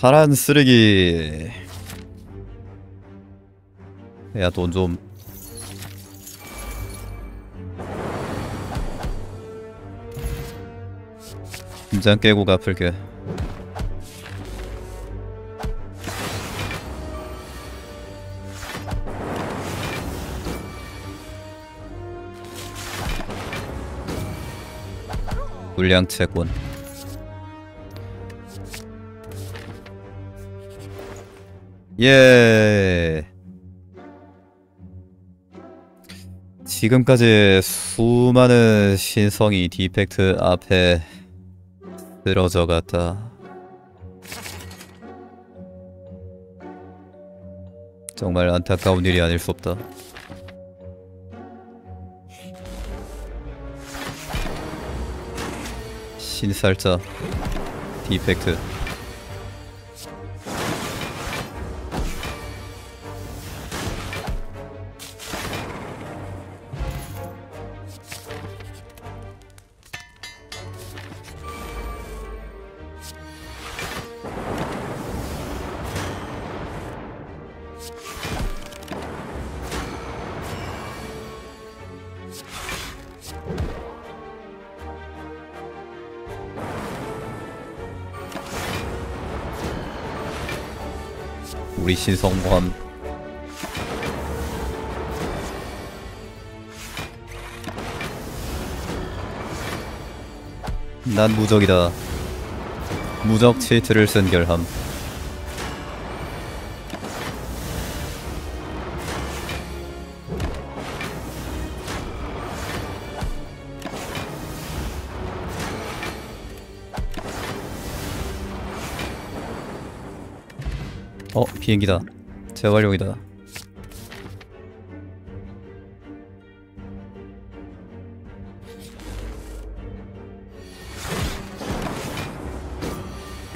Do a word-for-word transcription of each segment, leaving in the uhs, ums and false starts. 파란 쓰레기. 야, 돈 좀. 긴장 깨고 갚을게. 물량 채권. 예. 지금까지 수많은 신성이 디펙트 앞에 쓰러져 갔다. 정말 안타까운 일이 아닐 수 없다. 신살자 디펙트. 우리 신성모함. 난 무적이다. 무적 치트를 쓴 결함. 어, 비행기다. 재활용이다.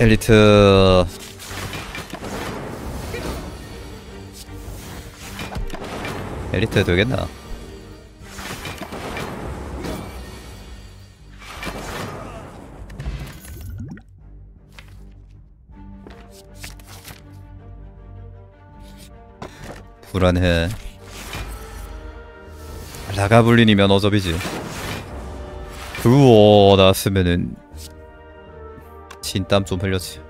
엘리트. 엘리트 되겠나? 불안해. 라가블린이면 어접이지. 그거 나왔으면은 진땀 좀 흘렸지.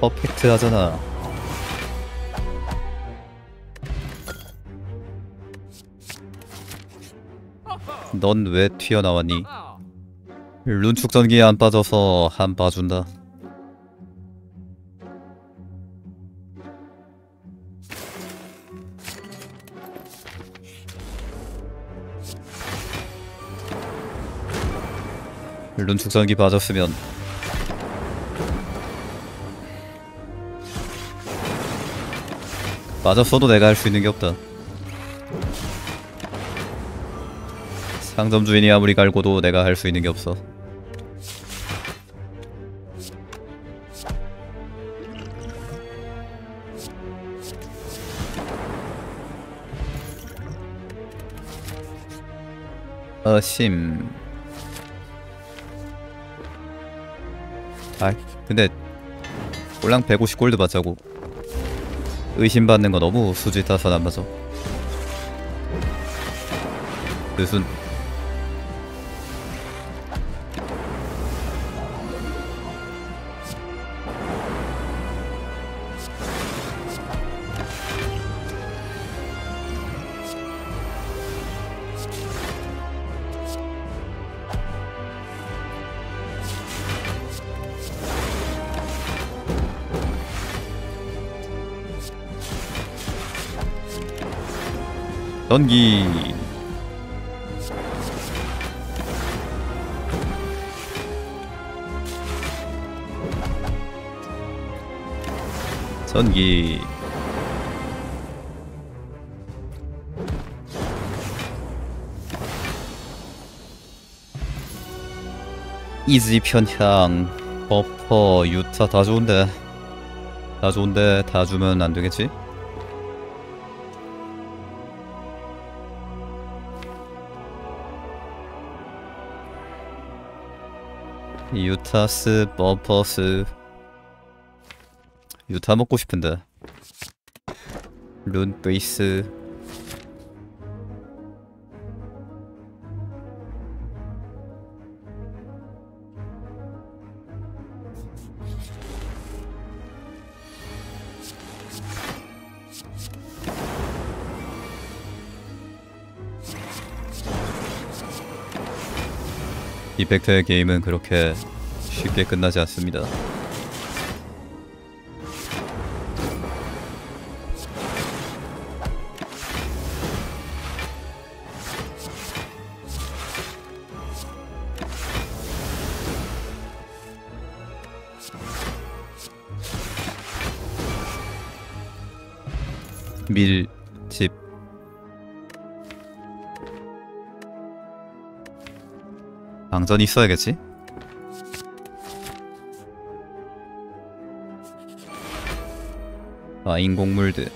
퍼펙트 하잖아. 넌 왜 튀어나왔니? 룬축전기에 안 빠져서 한 봐준다. 룬축전기 빠졌으면 맞았어도 내가 할 수 있는 게 없다. 상점 주인이 아무리 갈고도 내가 할 수 있는 게 없어. 어심. 아, 근데 꼴랑 백오십 골드 받자고 의심받는 거 너무 수지 타선 안 봐서. 무슨 전기. 전기. 이지 편향, 버퍼, 유타 다 좋은데 다 좋은데 다 주면 안 되겠지? 유타스, 버퍼스. 유타 먹고 싶은데. 룬 베이스. 디펙트의 게임은 그렇게 쉽게 끝나지 않습니다. 밀, 집. 방전이 있어야겠지? 아, 인공물들.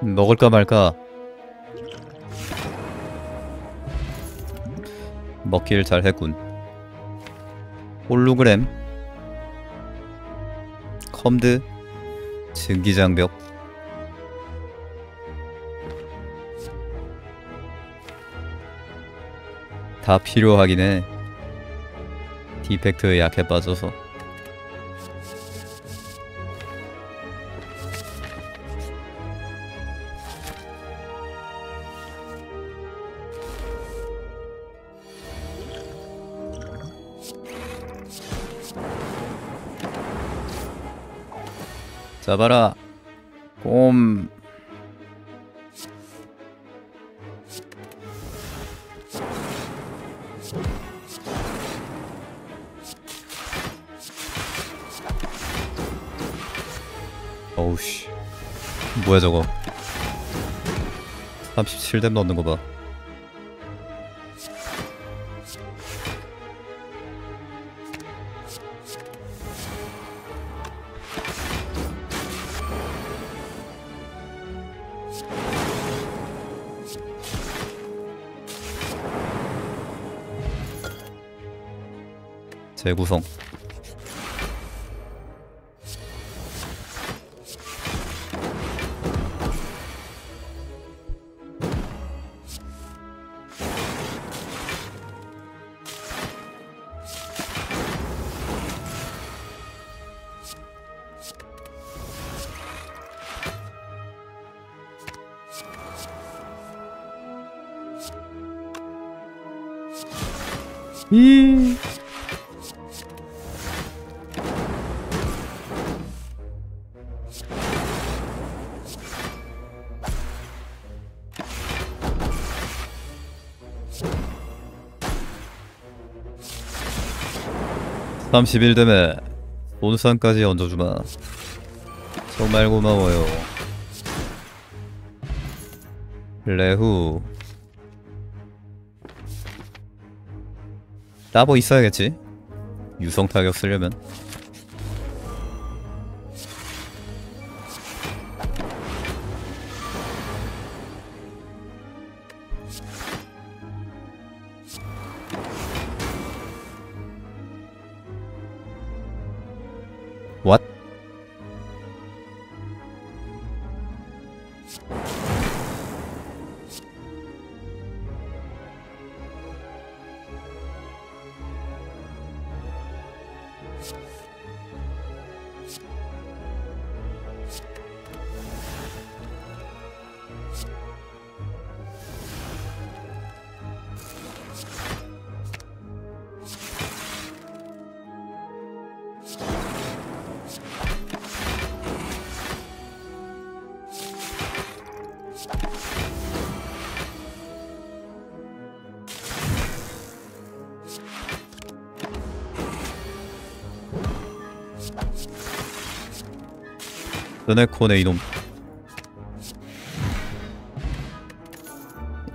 먹을까 말까. 먹길 잘했군. 홀로그램 컴드 증기장벽. 다 필요하긴 해. 디펙트에 약해 빠져서. 잡아라 곰. 어우씨 뭐야 저거. 삼십칠 뎀 넣는 거 봐. 재구성. 이 삼십일 뎀에 본산까지 얹어주마. 정말 고마워요. 레후 따보 있어야겠지? 유성타격 쓰려면 What? 너네 코네 이놈.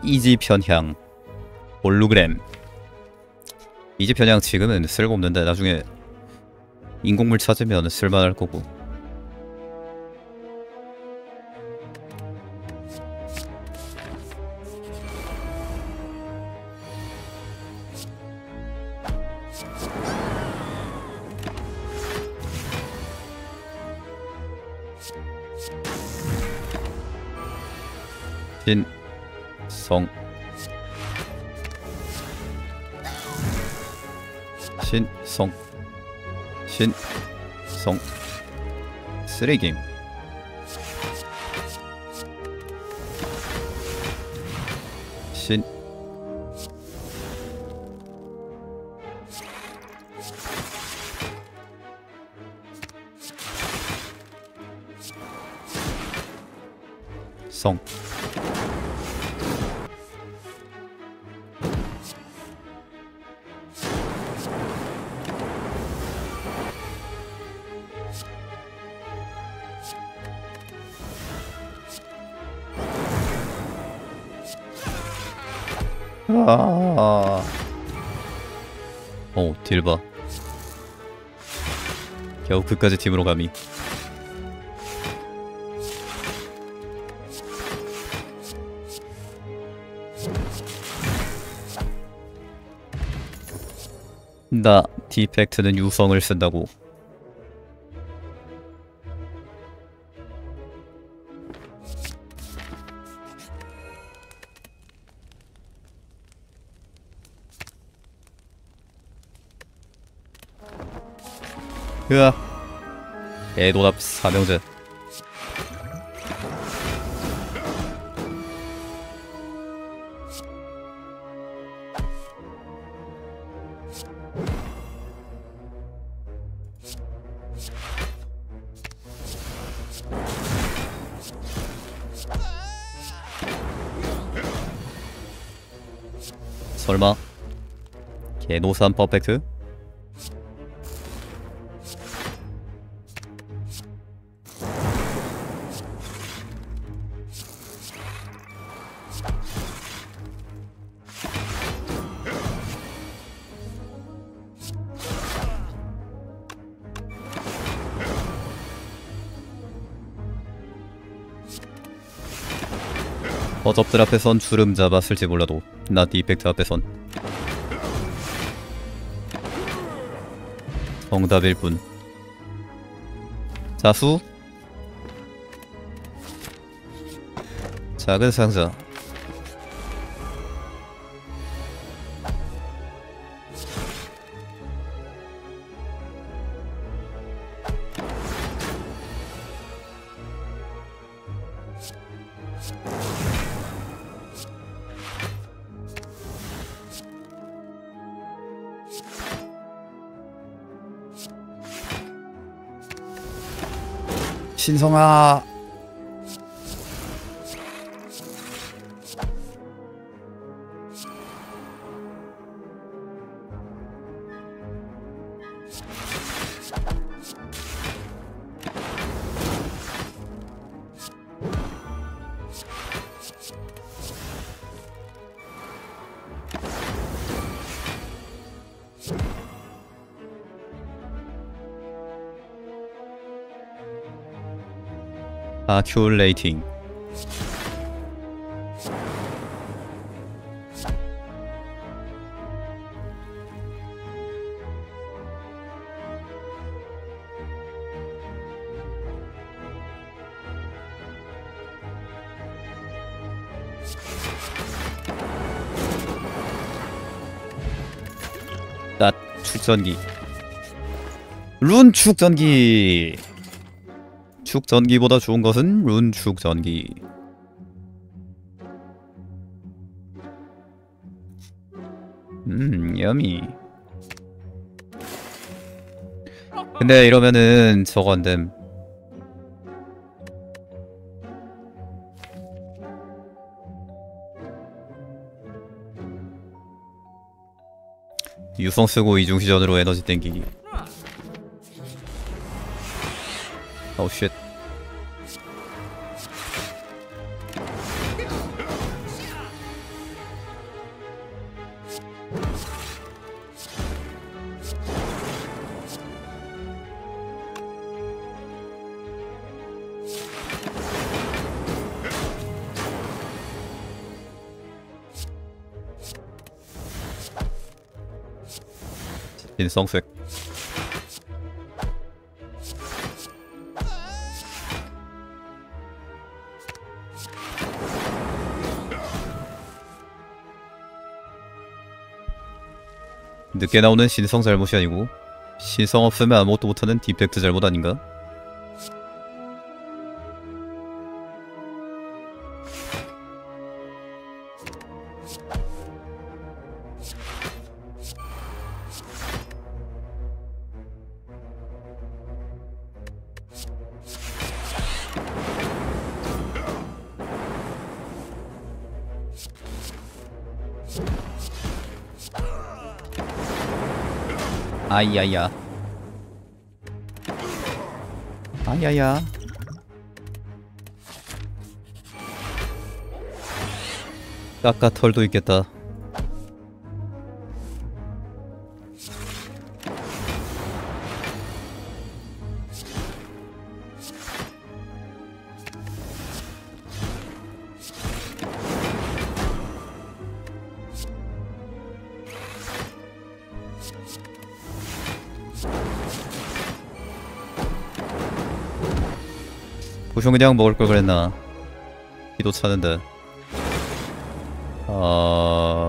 이지 편향 홀로그램. 이지 편향 지금은 쓸모없는데 나중에 인공물 찾으면 쓸만할 거고. 신성 신성 신성 쓰레기임. 신 성 아, 어, 딜 봐. 겨우 끝까지 팀으로 감히. 나 디펙트는 유성을 쓴다고. 으아 애도답 사명제. 설마 개노산 퍼펙트? 어접들 앞에선 주름 잡았을지 몰라도 나 디펙트 앞에선 정답일 뿐. 자수? 작은 상자. 신성아 아큐레이팅. 나 축전기. 룬 축전기. 축전기보다 좋은 것은 룬 축전기. 음, 여미. 근데 이러면은 저거 안 됨. 유성 쓰고 이중시전으로 에너지 땡기기. Oh shit. 인성색 늦게 나오는 신성 잘못이 아니고 신성 없으면 아무것도 못하는 디펙트 잘못 아닌가? 아이야야 아이야야 까까털도 있겠다. 보션 그냥 먹을걸 그랬나. 기도 차는데 아...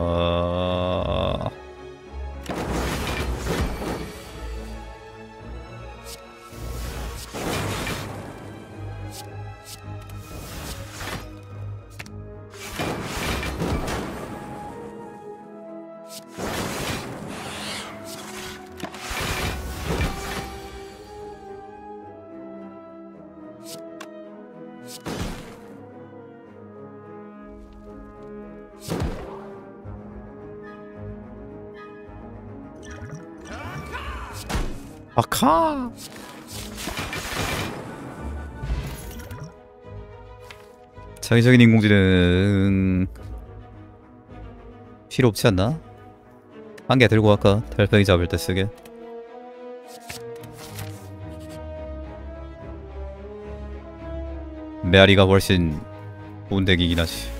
아카 자기적인 인공지능 필요 없지 않나? 한 개 들고 갈까? 달팽이 잡을 때 쓰게. 메아리가 훨씬 좋은 덱이긴 하지.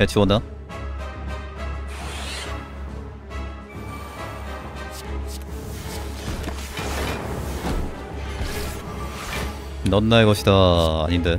야, 지원다. 넌 나의 것이다. 아닌데.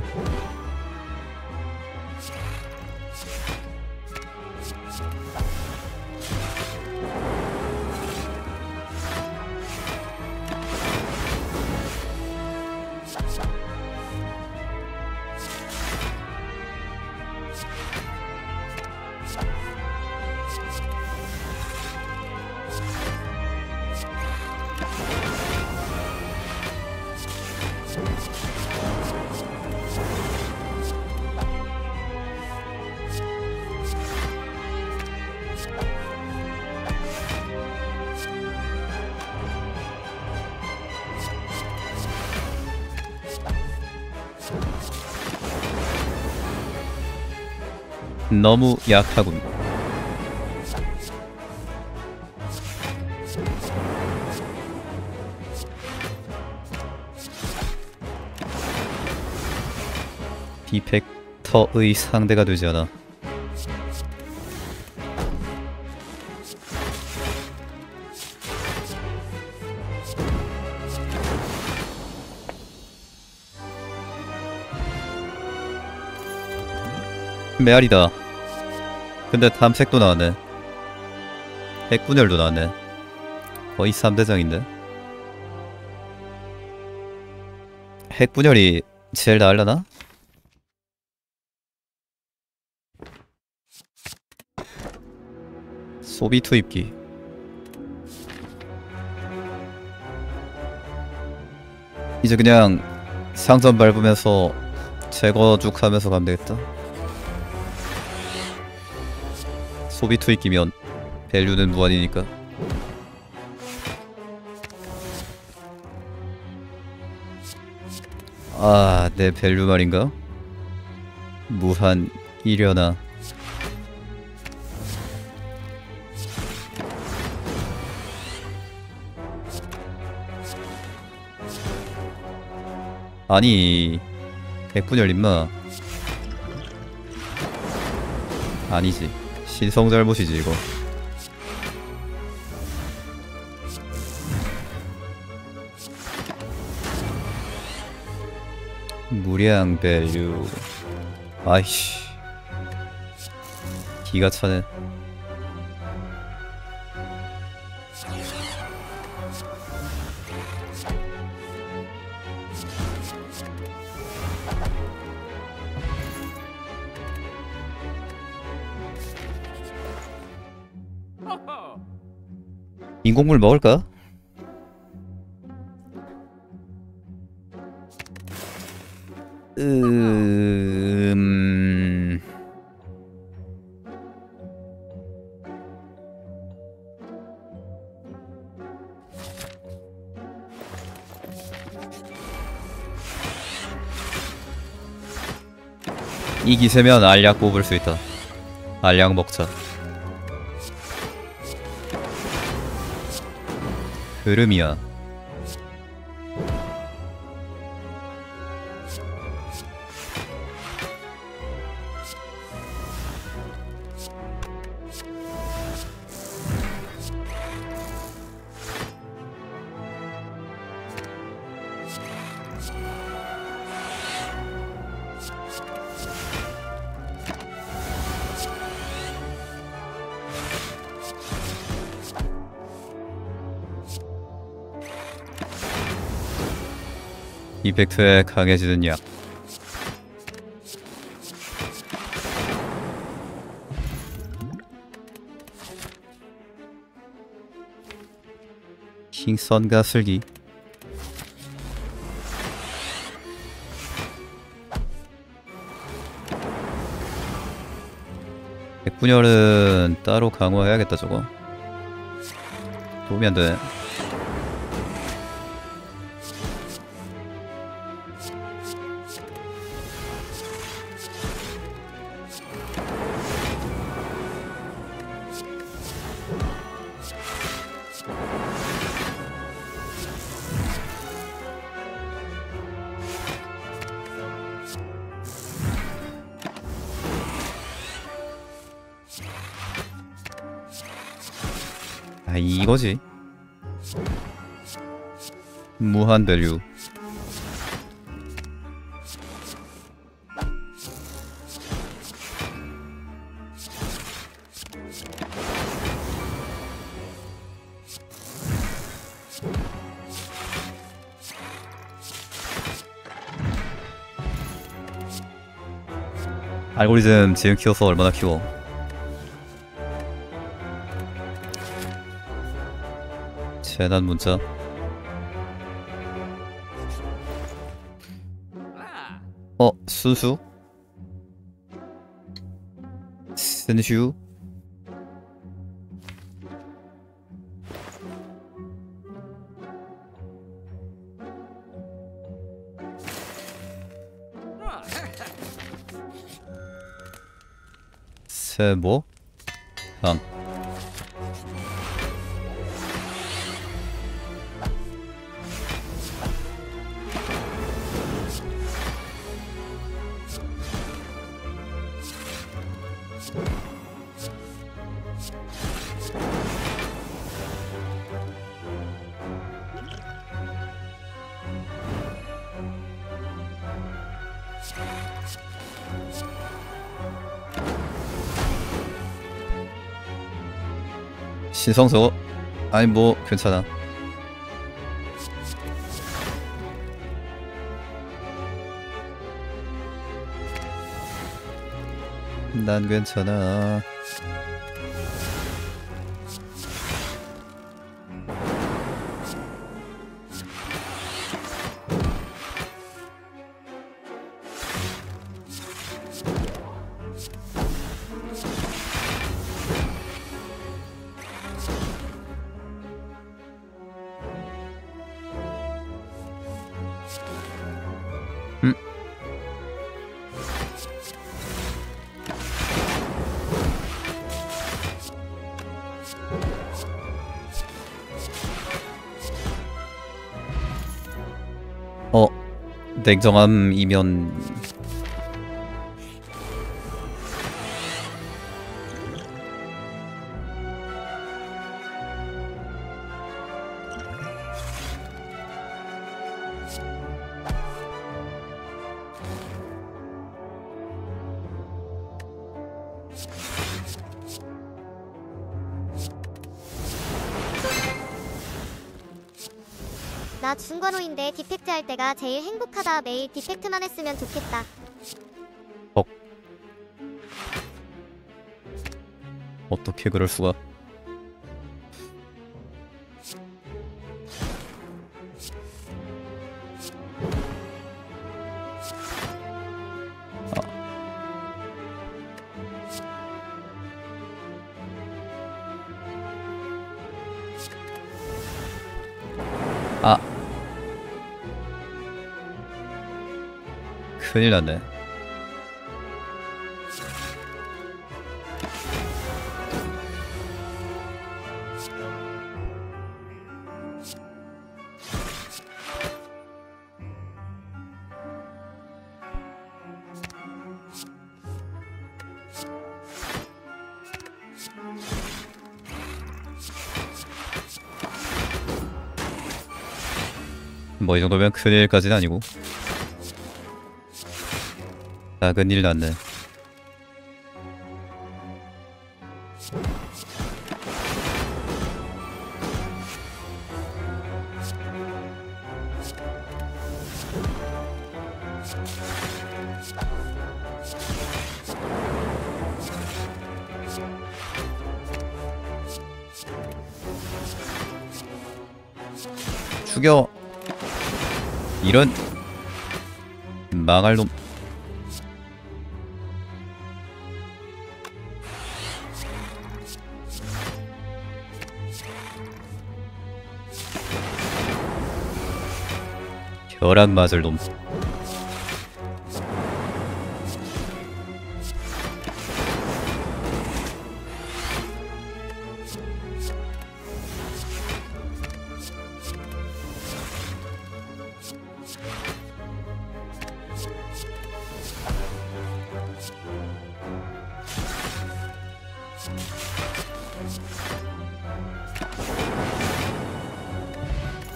너무 약하군. 디펙터의 상대가 되지 않아. 메아리다. 근데 탐색도 나왔네. 핵분열도 나왔네. 거의 삼대장인데. 핵분열이 제일 나으려나? 소비 투입기. 이제 그냥 상점 밟으면서 제거 쭉 하면서 가면 되겠다. 소비 투입기면 밸류는 무한이니까. 아, 내 밸류 말인가? 무한 이려나. 아니, 백분열 임마. 아니지, 신성 잘못이지 이거. 무량 밸류. 아이씨, 기가 차네. 인공물 먹을까? 음... 이 기세면 알약 뽑을 수 있다. 알약 먹자. 흐름이야. 디펙트에 강해지는 약. 킹선과 슬기. 백분열은 따로 강화해야겠다. 저거 도움이 안 되네. 아, 이거지. 무한 밸류. 알고리즘 지금 키워서 얼마나 키워. 재난 문자. 어, 순수? 순수? 세모? 강. 신성서. 아니 뭐 괜찮아. 난 괜찮아. 냉정함이면 나 중과로인데 디펙트 할 때가 제일 행복하다. 매일 디펙트만 했으면 좋겠다. 어. 어떻게 그럴 수가? 큰일 났네. 뭐 이 정도면 큰일까지는 아니고. 작은 일 났네. 죽여. 이런 망할 놈. 벼락 맞을 놈.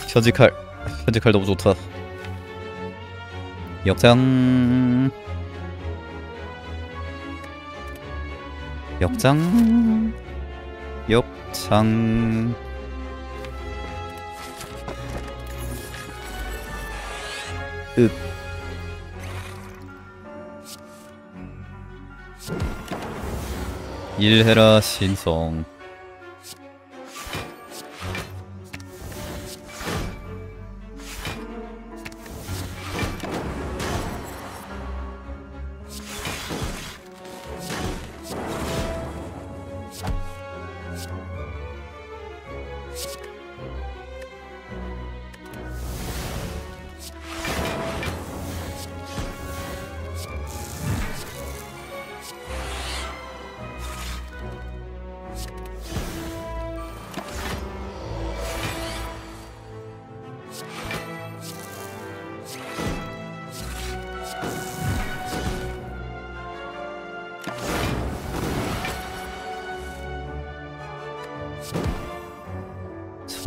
현직할, 현직할 너무 좋다. 역장 역장 역장 윽 일해라 신성.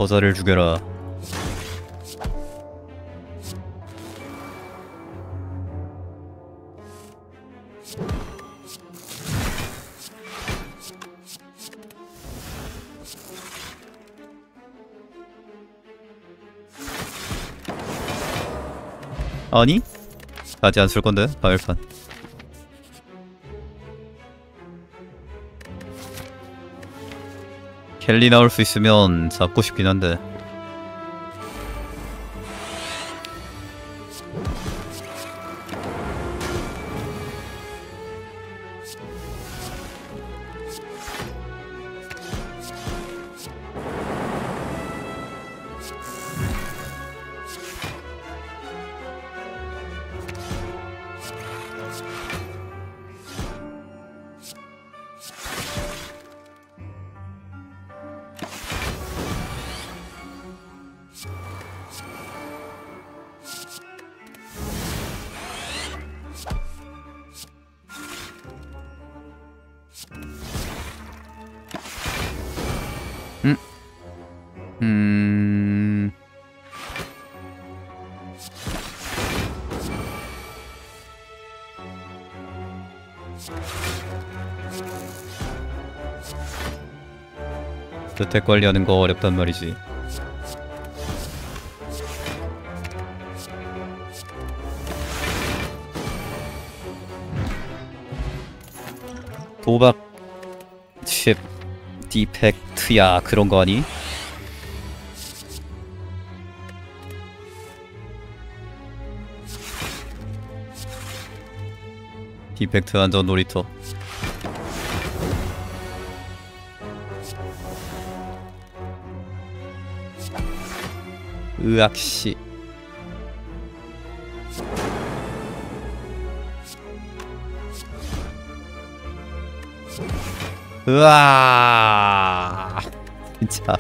저자를 죽여라. 아니? 가지 안 쓸 건데, 바열판. 켈리 나올 수 있으면 잡고 싶긴 한데. 음... 스택 관리하는 거 어렵단 말이지. 도박 칩 디펙트야 그런 거 아니? 디펙트 안전 놀이터. 으악씨. 으아. 진짜.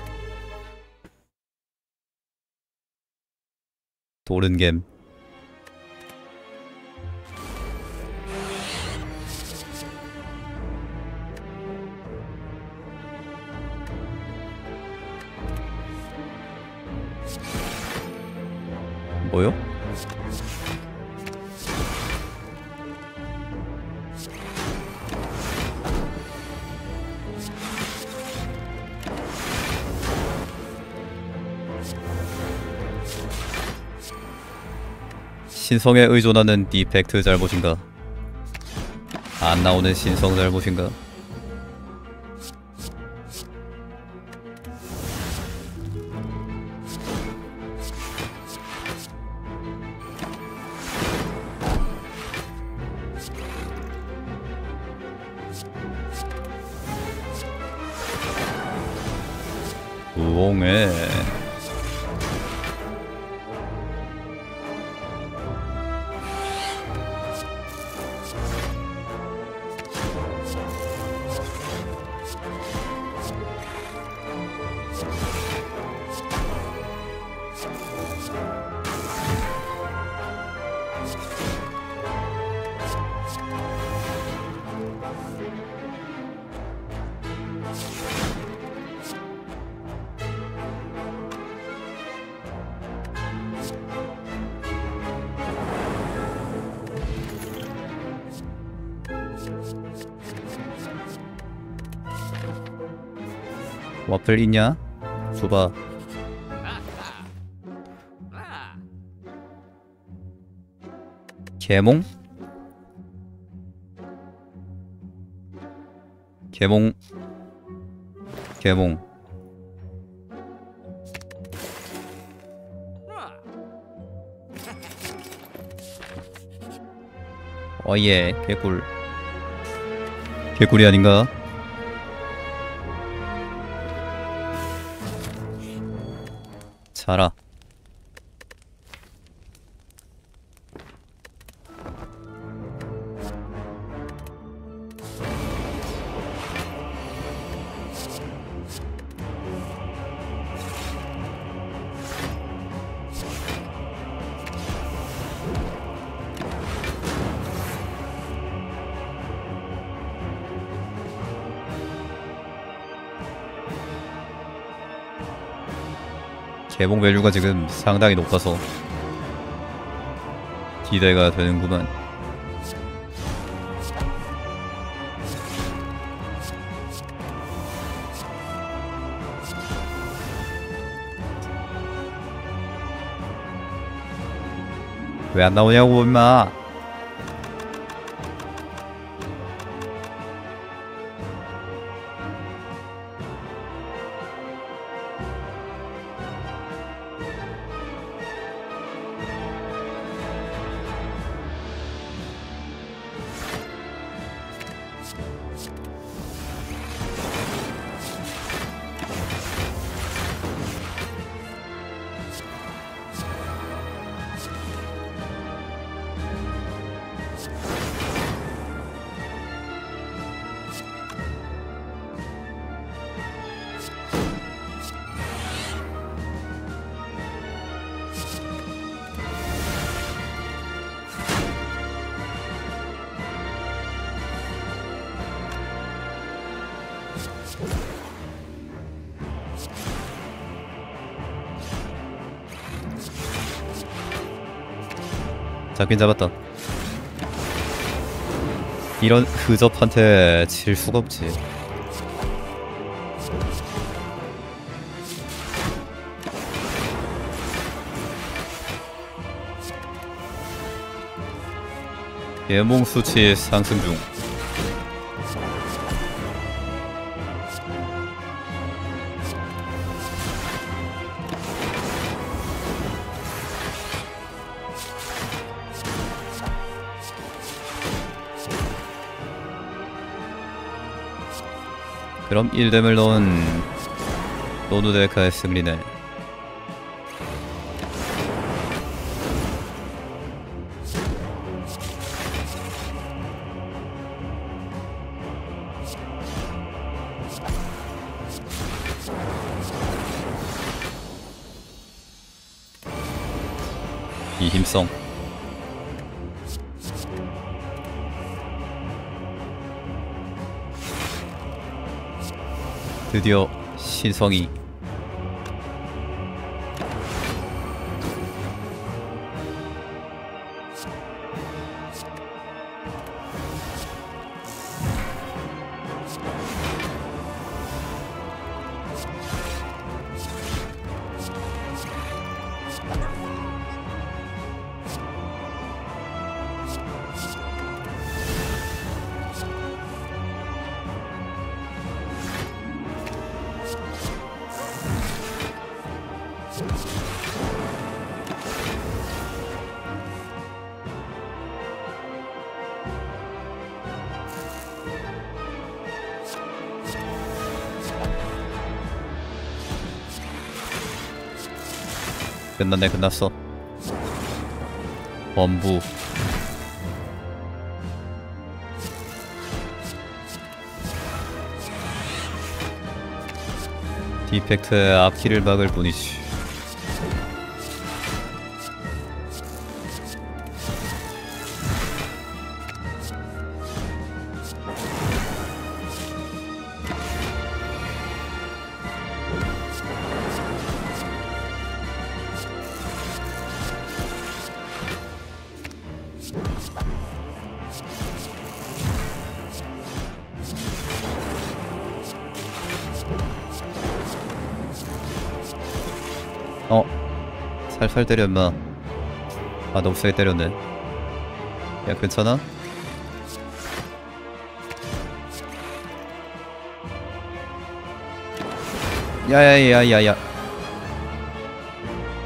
도른겜. 뭐요? 신성에 의존하는 디펙트 잘못인가? 안 나오는 신성 잘못인가? 우엉에 와플 있냐? 줘봐. 계몽? 계몽 계몽 어예 개꿀 개꿀이 아닌가? 자라. 개봉 밸류가 지금 상당히 높아서 기대가 되는구만. 왜 안 나오냐고 임마. 잡긴 잡았다. 이런 흐접한테 질 수가 없지. 계몽 수치 상승 중. 그럼 일 뎀을 넣은 노드데카의 승리네. 이 힘성 드디어 신성이 끝났네. 끝났어. 원부 디펙트의 앞길을 막을 뿐이지. 어? 살살 때려 임마. 아 너무 세게 때렸네. 야 괜찮아? 야야야야야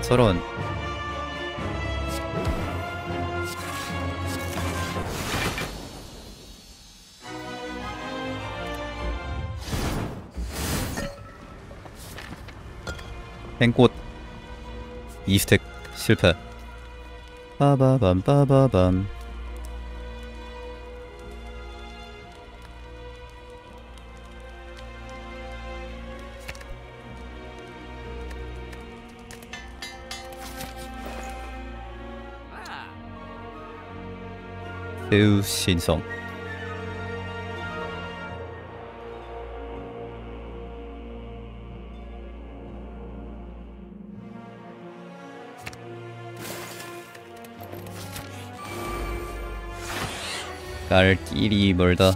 저런. 행꽃 이 스택 실패. 빠바밤 빠바밤. 새우 신성. 갈 길이 멀다.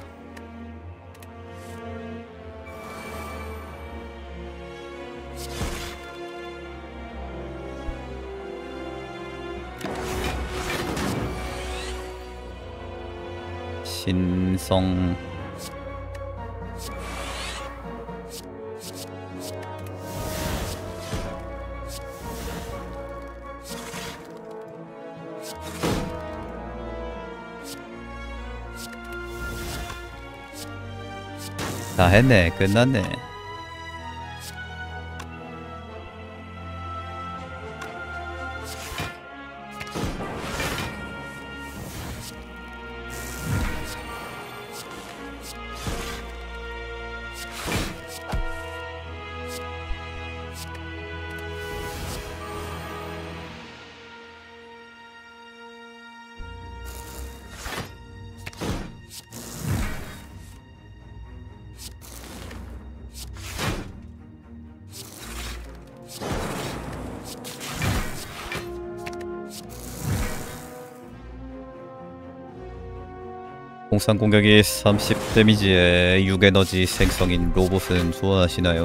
신성 다 했네. 끝났네. 공상 공격이 삼십 데미지에 육 에너지 생성인 로봇은 좋아하시나요?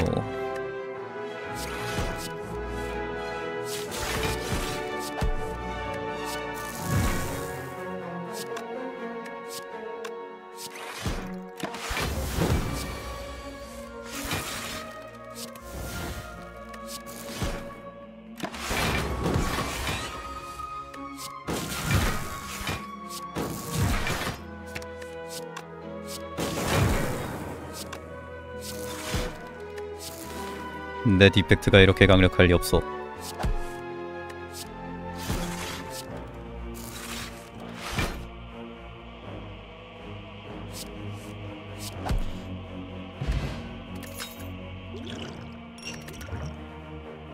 내 디펙트가 이렇게 강력할 리 없어.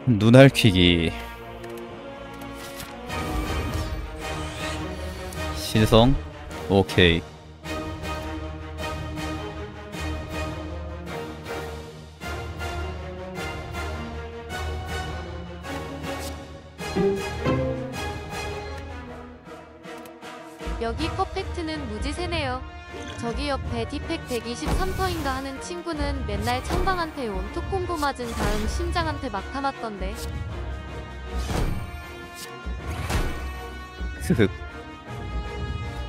눈알퀴기 신성? 오케이. 여기 퍼펙트는 무지세네요. 저기 옆에 디펙트 백이십삼 퍼센트인가 하는 친구는 맨날 창방한테 원톱 콤보 맞은 다음 심장한테 막타 맞던데. 흐흑.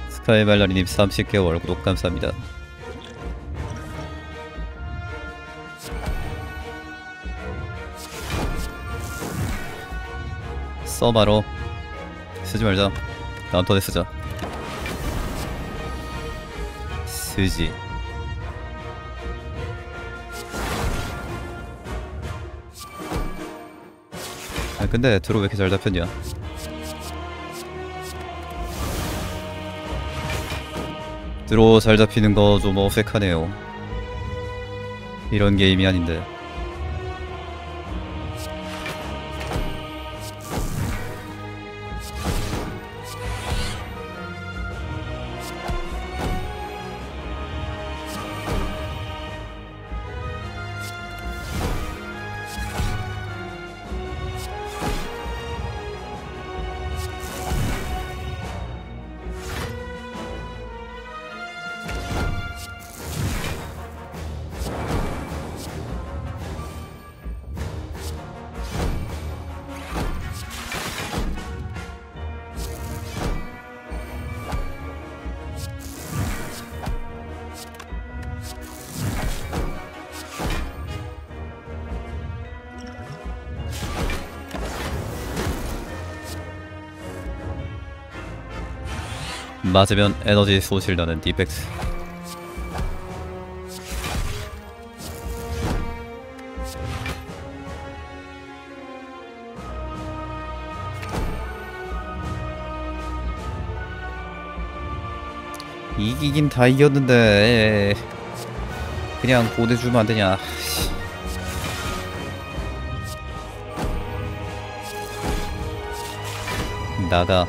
스카이 발라리님 삼십 개월 구독 감사합니다. 써바로 쓰지 말자. 다음 턴에 쓰자. 쓰지. 아 근데 드로 왜 이렇게 잘 잡혔냐? 드로 잘 잡히는 거 좀 어색하네요. 이런 게임이 아닌데. 맞으면 에너지 소실나는 디펙트. 이기긴 다 이겼는데 그냥 보내주면 안되냐. 나가.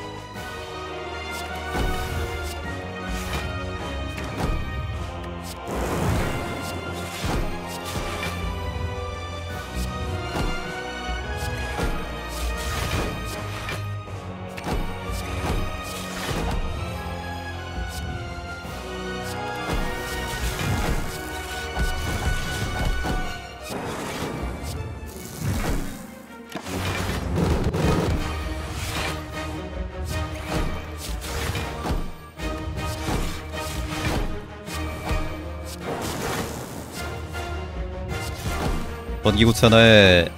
전기구치 하나에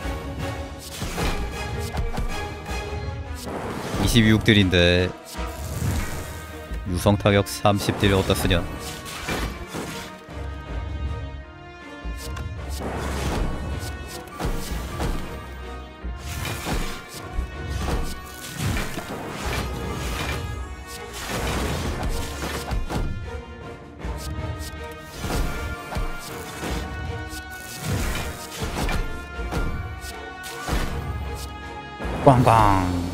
이십육 딜인데 유성타격 삼십 딜을 어디다 쓰냐. 꽝꽝.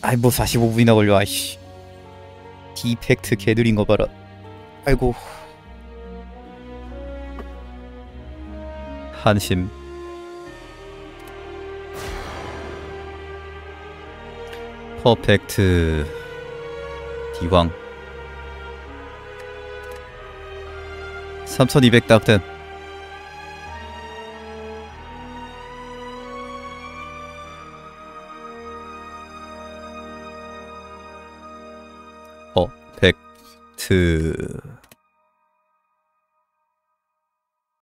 아이 뭐 사십오 분이나 걸려. 아이씨 디펙트 개들인거 봐라. 아이고 한심. 퍼펙트 디황 삼천이백 딱댐. 퍼펙트